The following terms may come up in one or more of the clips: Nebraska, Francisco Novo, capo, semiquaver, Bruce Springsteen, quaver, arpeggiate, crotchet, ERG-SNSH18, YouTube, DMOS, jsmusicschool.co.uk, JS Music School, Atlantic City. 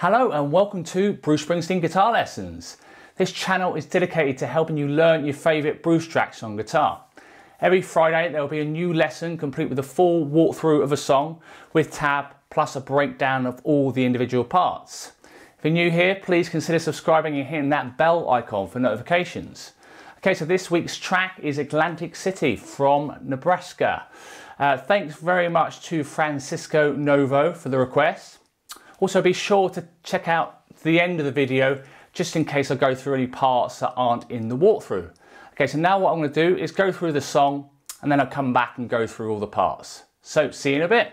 Hello and welcome to Bruce Springsteen Guitar Lessons. This channel is dedicated to helping you learn your favourite Bruce tracks on guitar. Every Friday there will be a new lesson complete with a full walkthrough of a song with tab plus a breakdown of all the individual parts. If you're new here, please consider subscribing and hitting that bell icon for notifications. Okay, so this week's track is Atlantic City from Nebraska. Thanks very much to Francisco Novo for the request. Also be sure to check out the end of the video just in case I go through any parts that aren't in the walkthrough. Okay, so now what I'm going to do is go through the song and then I'll come back and go through all the parts. So see you in a bit.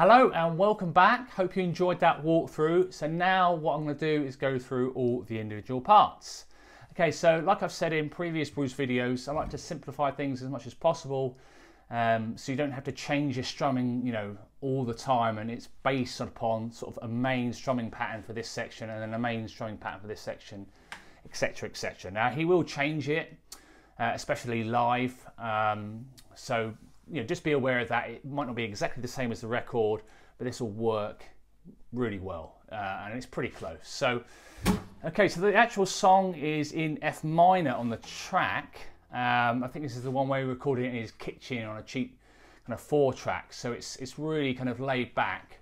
Hello and welcome back. Hope you enjoyed that walkthrough. So now what I'm going to do is go through all the individual parts. Okay, so like I've said in previous Bruce videos, I like to simplify things as much as possible so you don't have to change your strumming, you know, all the time, and it's based upon sort of a main strumming pattern for this section and then a main strumming pattern for this section, etc, etc. Now he will change it, especially live, so you know, just be aware of that. It might not be exactly the same as the record, but this will work really well, and it's pretty close. So, okay, so the actual song is in F minor on the track. I think this is the one way we recorded it in his kitchen on a cheap kind of 4-track. So it's really kind of laid back.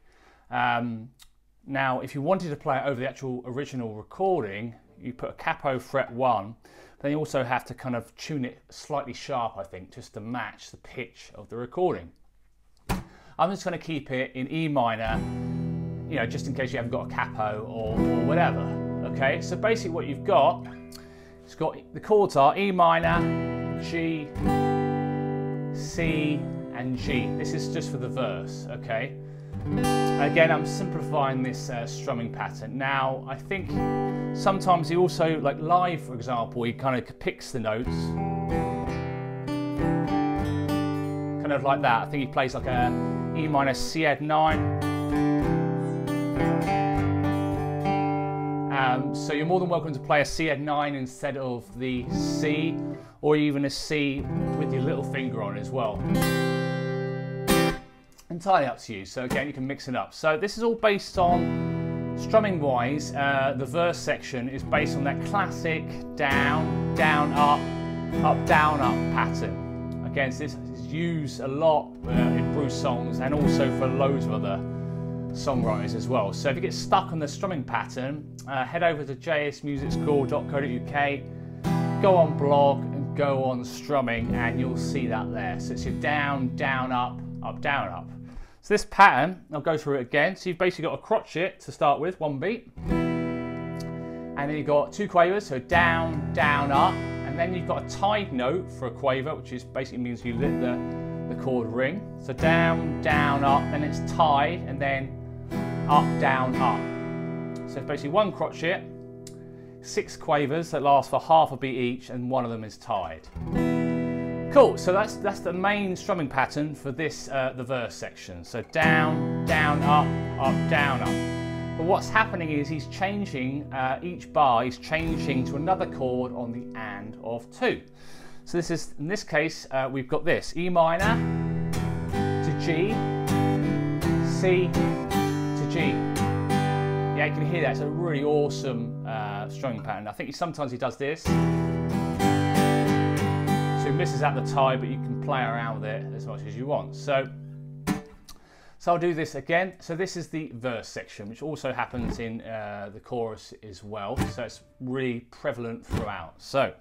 Now, if you wanted to play it over the actual original recording, you put a capo fret 1, then you also have to kind of tune it slightly sharp, I think, just to match the pitch of the recording. I'm just going to keep it in E minor, you know, just in case you haven't got a capo or whatever. Okay, so basically what you've got, it's got the chords are E minor, G, C, and G. This is just for the verse, okay? Again, I'm simplifying this strumming pattern. Now, I think sometimes he also, like live, for example, he kind of picks the notes. Kind of like that. I think he plays like a E minor C9. So you're more than welcome to play a C9 instead of the C, or even a C with your little finger on as well. Entirely up to you. So again, you can mix it up. So this is all based on, strumming wise, the verse section is based on that classic down, down, up, down, up pattern. Again, so this is used a lot in Bruce songs and also for loads of other songwriters as well. So if you get stuck on the strumming pattern, head over to jsmusicschool.co.uk, go on blog and go on strumming and you'll see that there. So it's your down, down, up, up, down, up. So this pattern, I'll go through it again. So you've basically got a crotchet to start with, 1 beat. And then you've got 2 quavers, so down, down, up. And then you've got a tied note for a quaver, which is basically means you let the chord ring. So down, down, up, and it's tied, and then up, down, up. So it's basically 1 crotchet, 6 quavers that last for ½ a beat each, and 1 of them is tied. Cool, so that's the main strumming pattern for this, the verse section. So down, down, up, down, up. But what's happening is he's changing, each bar he's changing to another chord on the and of 2. So this is, in this case, we've got this, E minor to G, C to G. Yeah, you can hear that, it's a really awesome strumming pattern. I think sometimes he does this. So it misses out the tie, but you can play around with it as much as you want. So I'll do this again. So this is the verse section, which also happens in the chorus as well. So it's really prevalent throughout. So,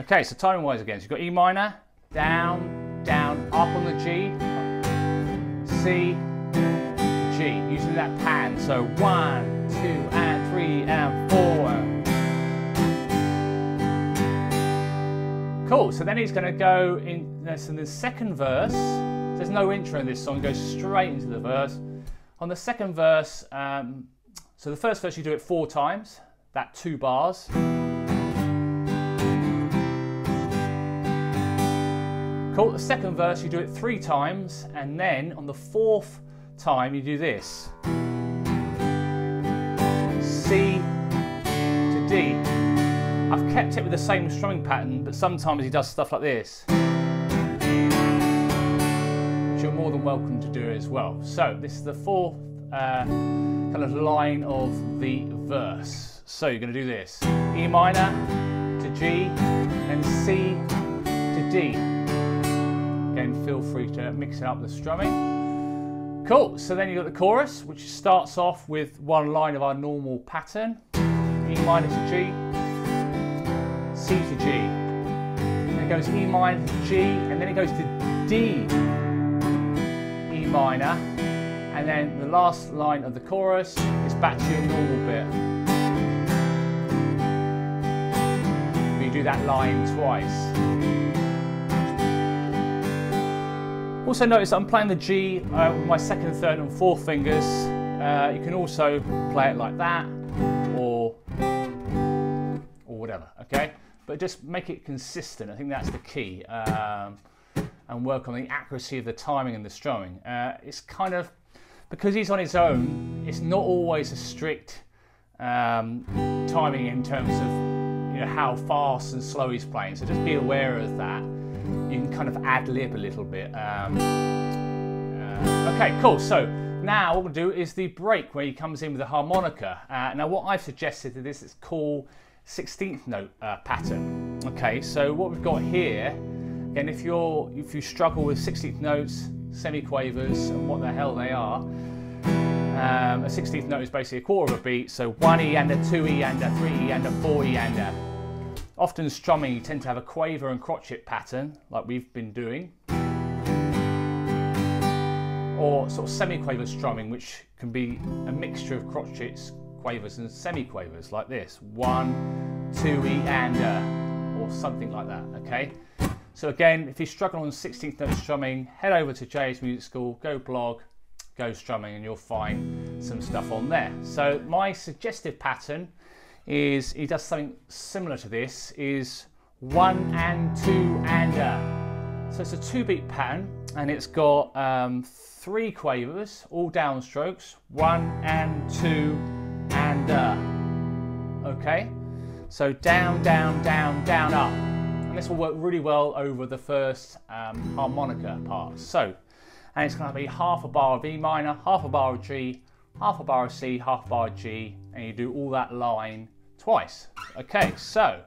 okay, so timing wise again. So you've got E minor, down, down, up on the G, C, G, using that pattern. So 1, 2, and 3, and 4. Cool, so then he's going to go in the second verse. There's no intro in this song, it goes straight into the verse. On the second verse, so the first verse you do it 4 times, that 2 bars. Cool, the second verse you do it 3 times, and then on the 4th time you do this. C to D. I've kept it with the same strumming pattern, but sometimes he does stuff like this, which you're more than welcome to do as well. So this is the 4th kind of line of the verse. So you're going to do this, E minor to G and C to D. Again, feel free to mix it up with the strumming. Cool, so then you've got the chorus, which starts off with 1 line of our normal pattern, E minor to G, C to G, then it goes E minor to G, and then it goes to D, E minor, and then the last line of the chorus is back to your normal bit. You do that line twice. Also notice that I'm playing the G with my 2nd, 3rd and 4th fingers. You can also play it like that, or whatever, okay? But just make it consistent. I think that's the key, and work on the accuracy of the timing and the strumming. It's kind of, because he's on his own, it's not always a strict timing in terms of, you know, how fast and slow he's playing. So just be aware of that. You can kind of ad lib a little bit. Okay, cool. So in now what we'll do is the break where he comes in with a harmonica. Now what I've suggested to this is called 16th note pattern. Okay, so what we've got here, and if you struggle with 16th notes, semiquavers, and what the hell they are, a 16th note is basically a quarter of a beat, so 1E and a 2E and a 3E and a 4E and a. Often strumming, you tend to have a quaver and crotchet pattern, like we've been doing, or sort of semiquaver strumming, which can be a mixture of crotchets, quavers, and semiquavers, like this, 1, 2E and a, or something like that. Okay. So again, if you struggle on 16th note strumming, head over to JS Music School, go blog, go strumming, and you'll find some stuff on there. So my suggested pattern is, he does something similar to this, is 1 and 2 and a. So it's a 2-beat pattern, and it's got 3 quavers, all downstrokes, 1 and 2 and a. Okay, so down, down, down, down, up. This will work really well over the first harmonica part. So, and it's going to be half a bar of E minor, half a bar of G, half a bar of C, half a bar of G, and you do all that line twice. Okay, so.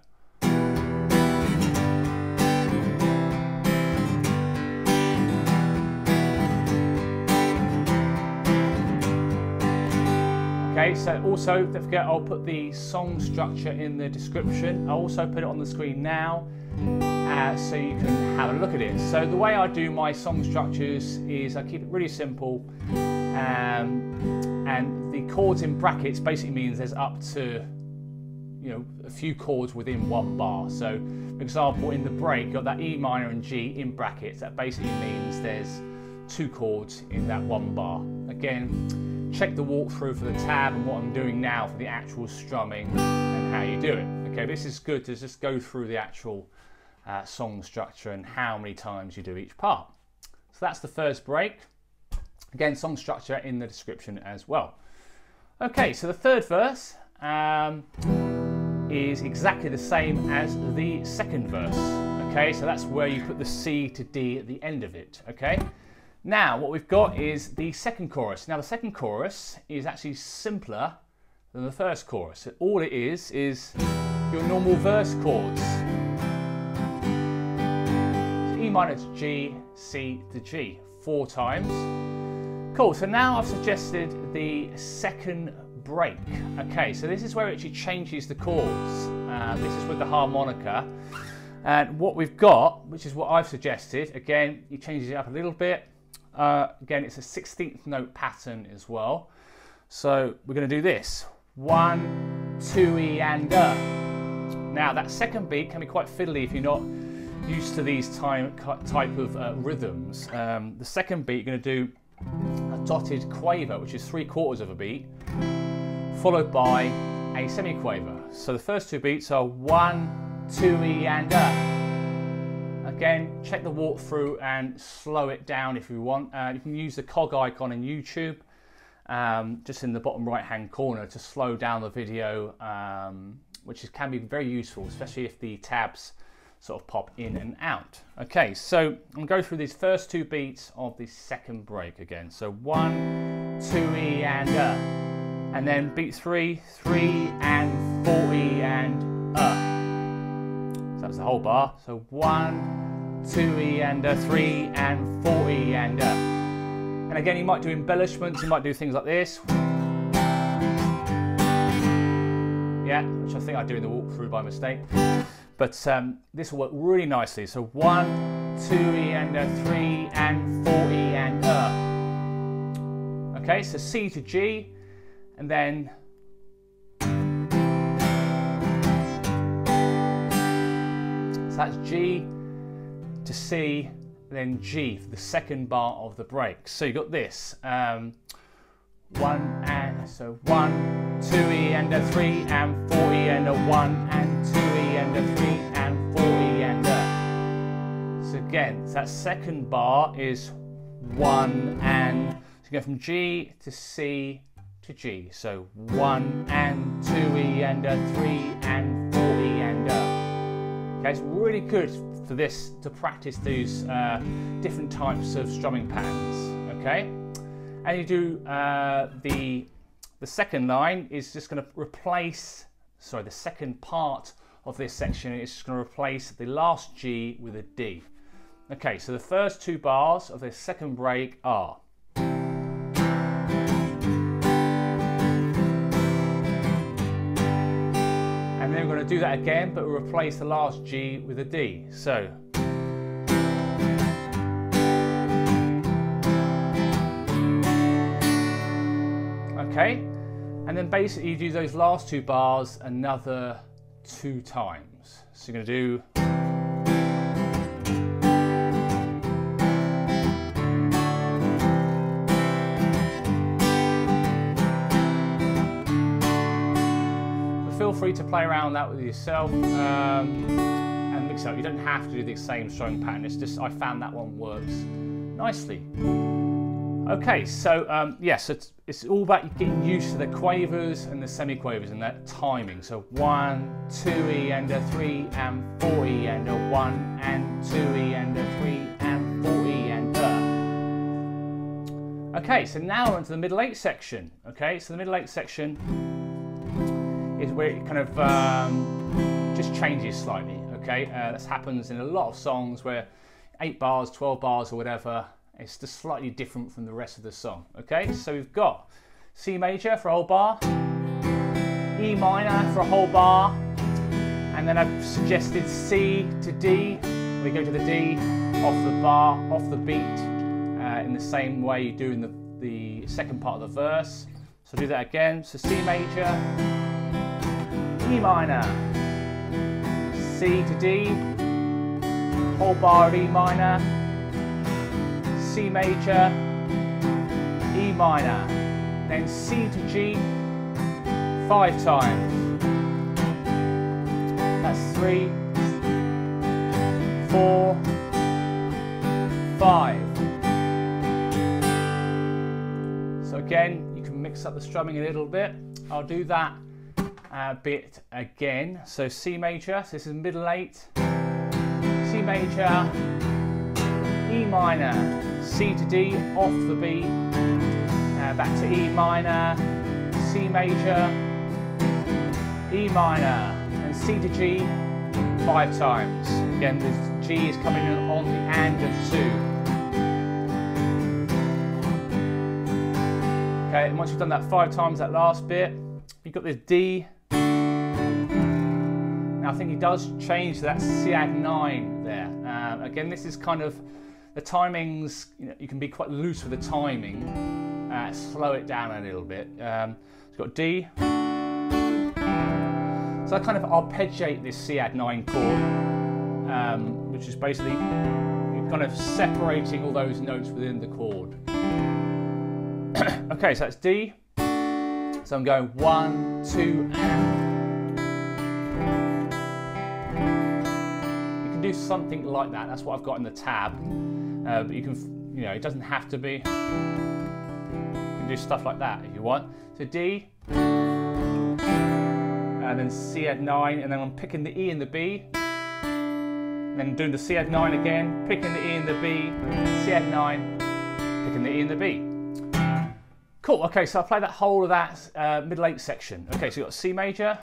Okay, so also, don't forget, I'll put the song structure in the description. I'll also put it on the screen now. So you can have a look at it. So the way I do my song structures is I keep it really simple, and the chords in brackets basically means there's up to, you know, a few chords within one bar. So for example, in the break, got that E minor and G in brackets. That basically means there's 2 chords in that one bar. Again, check the walkthrough for the tab and what I'm doing now for the actual strumming and how you do it. Okay, this is good to just go through the actual song structure and how many times you do each part. So that's the first break. Again, song structure in the description as well. Okay, so the third verse is exactly the same as the second verse. Okay, so that's where you put the C to D at the end of it. Okay, now what we've got is the second chorus. Now the second chorus is actually simpler than the first chorus. All it is your normal verse chords. E minor to G, C to G, 4 times. Cool, so now I've suggested the second break. Okay, so this is where it actually changes the chords. This is with the harmonica. And what we've got, which is what I've suggested, again, you change it up a little bit. Again, it's a 16th note pattern as well. So we're going to do this. 1, 2E and a. Now that second beat can be quite fiddly if you're not used to these type of rhythms. The second beat, you're going to do a dotted quaver, which is 3/4 of a beat, followed by a semiquaver. So the first 2 beats are 1, 2E and a. Again, check the walkthrough and slow it down if you want. You can use the cog icon in YouTube. Just in the bottom right hand corner to slow down the video, which can be very useful, especially if the tabs sort of pop in and out. Okay, so I'm going to go through these first 2 beats of the second break again. So 1, 2E and a, and then beat 3, 3 and 4E and a. So that's the whole bar. So 1, 2E and a, 3 and 4E and a. And again, you might do embellishments, you might do things like this. Yeah, which I think I do in the walkthrough by mistake. But this will work really nicely. So 1, 2E and a, 3 and 4E and a. Okay, so C to G, and then. So that's G to C. Then G for the second bar of the break. So you got this. 1, 2E and a, 3 and 4E and a, 1 and 2E and a, 3 and 4E and a. So again, that second bar is 1 and. So you go from G to C to G. So 1 and 2E and a, 3 and 4E and a. Okay, it's really good for this to practice these different types of strumming patterns. Okay, As you do the second line is just going to replace, sorry, the second part of this section is just going to replace the last G with a D. Okay, so the first two bars of this second break are. And then we're going to do that again, but we'll replace the last G with a D. So. Okay, and then basically you do those last two bars another two times. So you're going to do. But feel free to play around that with yourself and mix it up. You don't have to do the same string pattern. It's just I found that one works nicely. Okay, so yes, yeah, so it's all about getting used to the quavers and the semiquavers and that timing. So 1, 2E and a 3 and 4E and a 1 and 2E and a 3 and 4E and a. Okay, so now we're into the middle eight section. Okay, so the middle eight section is where it kind of just changes slightly. Okay, this happens in a lot of songs where 8 bars, 12 bars, or whatever. It's just slightly different from the rest of the song. Okay, so we've got C major for a whole bar, E minor for a whole bar, and then I've suggested C to D. We go to the D, off the bar, off the beat, in the same way you do in the second part of the verse. So do that again. So C major, E minor, C to D, whole bar of E minor, C major, E minor, then C to G 5 times. That's 3, 4, 5. So again, you can mix up the strumming a little bit. I'll do that bit again. So C major, so this is middle eight, C major, E minor, C to D, off the beat, back to E minor, C major, E minor, and C to G 5 times. Again, the G is coming in on the and of 2. Okay, and once you've done that 5 times, that last bit, you've got this D. Now I think he does change that C-9 there. Again, this is kind of. The timings, you know, you can be quite loose with the timing, slow it down a little bit. It's got D. So I kind of arpeggiate this C-9 chord, which is basically you're kind of separating all those notes within the chord. Okay, so that's D. So I'm going 1, 2, and. You can do something like that. That's what I've got in the tab. But you can, you know, it doesn't have to be. You can do stuff like that if you want. So D, and then C-9, and then I'm picking the E and the B, and then doing the C-9 again, picking the E and the B, C-9, picking the E and the B. Cool. Okay, so I play that whole of that middle eight section. Okay, so you got C major,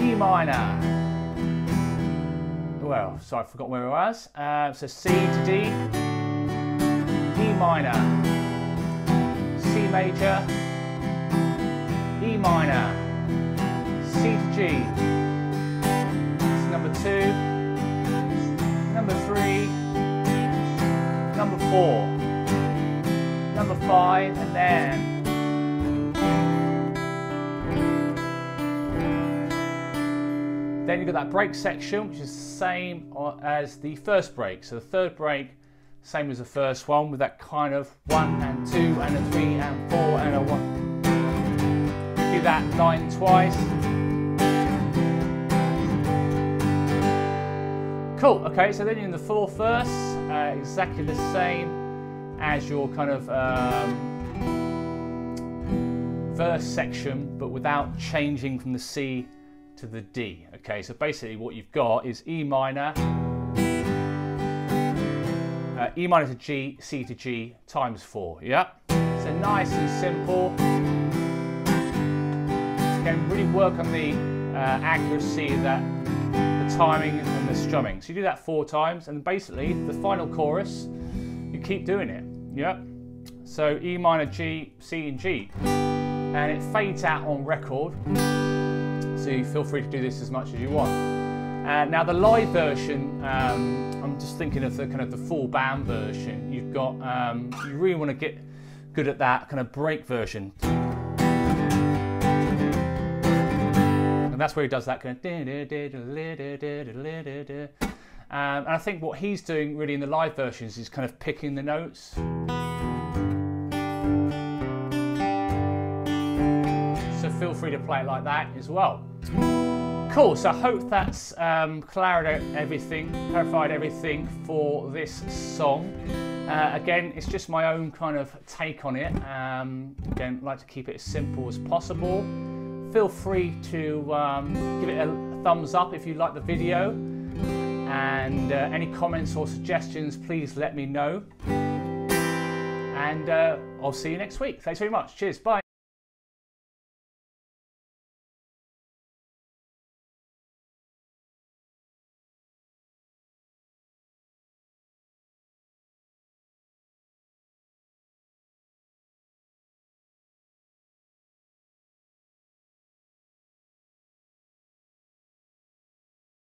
E minor. Well, so I forgot where it was. So C to D, E minor, C major, E minor, C to G. It's number 2, number 3, number 4, number 5, and then. Then you've got that break section, which is the same as the first break. So the third break, same as the first one, with that kind of 1 and 2 and a 3 and 4 and a 1. Do that 9 twice. Cool, okay, so then you're in the fourth verse, exactly the same as your kind of verse section, but without changing from the C to the D. Okay, so basically what you've got is E minor, E minor to G, C to G, times 4, yeah? So nice and simple. Again, really work on the accuracy, that, the timing and the strumming. So you do that 4 times, and basically the final chorus, you keep doing it, yeah? So E minor, G, C and G. And it fades out on record, so you feel free to do this as much as you want. Now the live version, I'm just thinking of the kind of the full band version. You've got, you really want to get good at that kind of break version, and that's where he does that kind of. And I think what he's doing really in the live versions is kind of picking the notes. Feel free to play it like that as well. Cool, so I hope that's clarified everything for this song. Again, it's just my own kind of take on it. Again, I like to keep it as simple as possible. Feel free to give it a thumbs up if you like the video. And any comments or suggestions, please let me know. And I'll see you next week. Thanks very much. Cheers, bye.